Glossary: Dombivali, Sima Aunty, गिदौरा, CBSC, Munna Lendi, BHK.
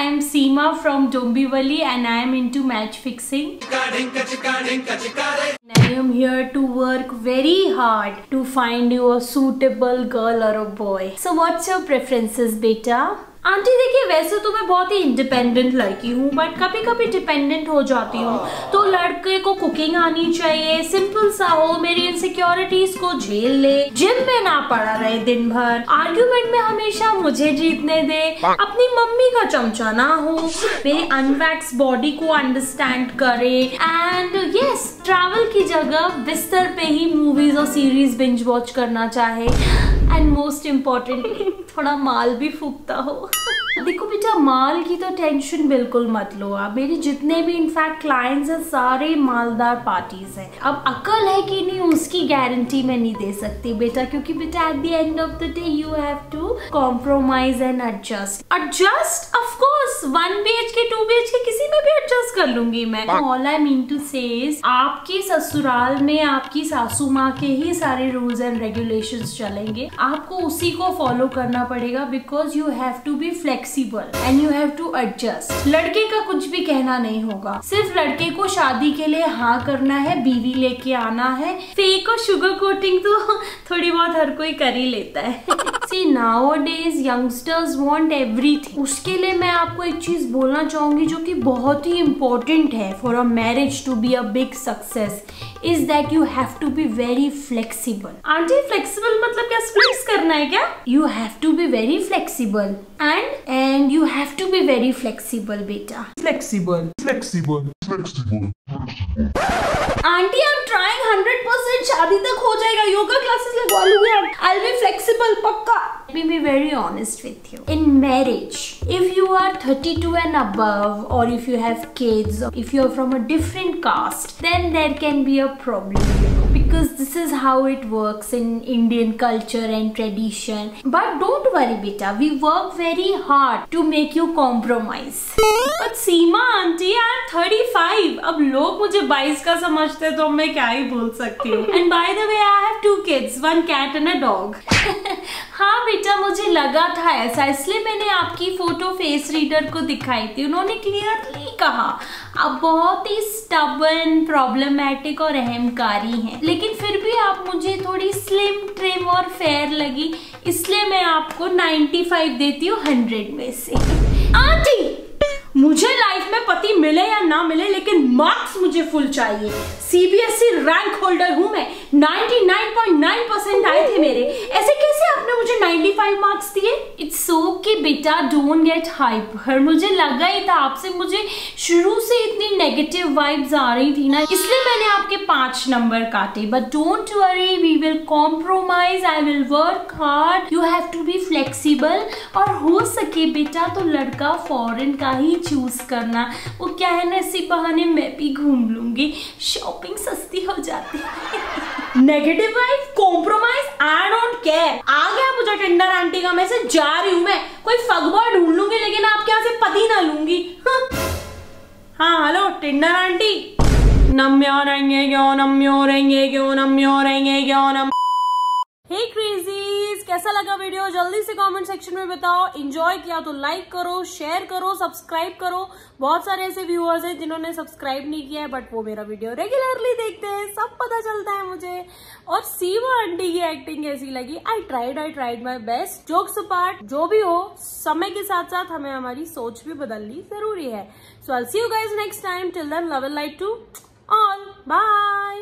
I am Sima from Dombivali and I am into match fixing. And I am here to work very hard to find you a suitable girl or a boy. So what's your preferences, beta? Aunty देखिए वैसे तो मैं बहुत ही independent लड़की हूँ but कभी कभी dependent हो जाती हूँ तो लड़के को कुकिंग आनी चाहिए सिंपल सा हो मेरी इनसिक्योरिटीज को झेल ले जिम में ना पड़ा रहे दिन भर आर्ग्यूमेंट में हमेशा मुझे जीतने दे अपनी मम्मी का चमचा ना हो मेरे अनवैक्स बॉडी को अंडरस्टैंड करे एंड यस ट्रैवल की जगह बिस्तर पे ही मूवीज और सीरीज बिंज वॉच करना चाहे एंड मोस्ट इम्पॉर्टेंटली थोड़ा माल भी फूकता हो देखो बेटा माल की तो टेंशन बिल्कुल मत लो आप मेरे जितने भी इनफैक्ट क्लाइंट्स हैं सारे मालदार पार्टीज हैं अब अकल है कि नहीं उसकी गारंटी मैं नहीं दे सकती बेटा क्योंकि बेटा at the end of the day you have to compromise and adjust of course 1 BHK 2 BHK किसी में भी एडजस्ट कर लूंगी मैं ऑल आई मीन टू से आपकी ससुराल में आपकी सासू माँ के ही सारे रूल्स एंड रेगुलेशंस चलेंगे आपको उसी को फॉलो करना पड़ेगा because you have to be flexible and you have to adjust लड़के का कुछ भी कहना नहीं होगा सिर्फ लड़के को शादी के लिए हाँ करना है बीवी लेके आना है फेक और शुगर कोटिंग तो थोड़ी बहुत हर कोई कर ही लेता है See, nowadays youngsters want everything. उसके लिए मैं आपको एक चीज बोलना चाहूंगी जो कि बहुत ही इम्पोर्टेंट है for a marriage to be a big success is that you have to be very flexible aunty flexible मतलब क्या स्प्लिट्स करना है क्या you have to be very flexible and you have to be very flexible बेटा flexible flexible flexible aunty I am trying 100% शादी तक हो जाएगा योगा क्लासेस लगवा लूंगी आई विल बी फ्लेक्सीबल पक्का Let me be very honest with you. In marriage, if you are 32 and above, or if you have kids, or if you are from a different caste, then there can be a problem, you know, because this is how it works in Indian culture and tradition. But don't worry, beta. We work very hard to make you compromise. But Seema auntie, I am 35. अब लोग मुझे 22 का समझते हैं तो मैं क्या ही बोल सकती हूँ. And by the way, I have 2 kids, 1 cat and a dog. हाँ बेटा मुझे लगा था ऐसा इसलिए मैंने आपकी फोटो फेस रीडर को दिखाई थी उन्होंने क्लियरली कहा आप बहुत ही स्टबर्न प्रॉब्लमैटिक और अहंकारी हैं लेकिन फिर भी आप मुझे थोड़ी स्लिम ट्रिम और फेयर लगी इसलिए मैं आपको 95 देती हूँ 100 में से आंटी मुझे लाइफ में पति मिले या ना मिले लेकिन मार्क्स मुझे फुल चाहिए CBSC रैंक होल्डर हूँ मैं 99.9% आए थे मेरे ऐसे कैसे आपने मुझे 95 मार्क्स दिए इट्स ओके बेटा डोंट गेट हाइपर मुझे लगा ही था आपसे मुझे शुरू से इतनी नेगेटिव वाइब्स आ रही थी ना इसलिए मैंने आपके 5 नंबर काटे but don't worry we will compromise I will work hard you have to be flexible और हो सके बेटा तो लड़का फॉरेन का ही चूज करना वो क्या है ना इसी बहाने मैं भी घूम लूंगी शॉपिंग सस्ती हो जाती है negative vibe compromise I don't care आ गया मुझे टिंडर आंटी का मैसेज जा रही हूँ मैं कोई फगबॉय ढूंढ लूंगी लेकिन आपके यहाँ से पति ना लूंगी हाँ हेलो टिंडर आंटी नम्यो रहेंगे क्यों नम्यो रहेंगे क्यों नम्यो रहेंगे क्यों नम हे क्रेजीज कैसा लगा वीडियो जल्दी से कमेंट सेक्शन में बताओ एंजॉय किया तो लाइक करो शेयर करो सब्सक्राइब करो बहुत सारे ऐसे व्यूअर्स हैं जिन्होंने सब्सक्राइब नहीं किया है बट वो मेरा वीडियो रेगुलरली देखते हैं सब पता चलता है मुझे और सीमा आंटी की एक्टिंग कैसी लगी I tried my best jokes apart जो भी हो समय के साथ साथ हमें हमारी सोच भी बदलनी जरूरी है so I will see you guys next time till then love and light to all bye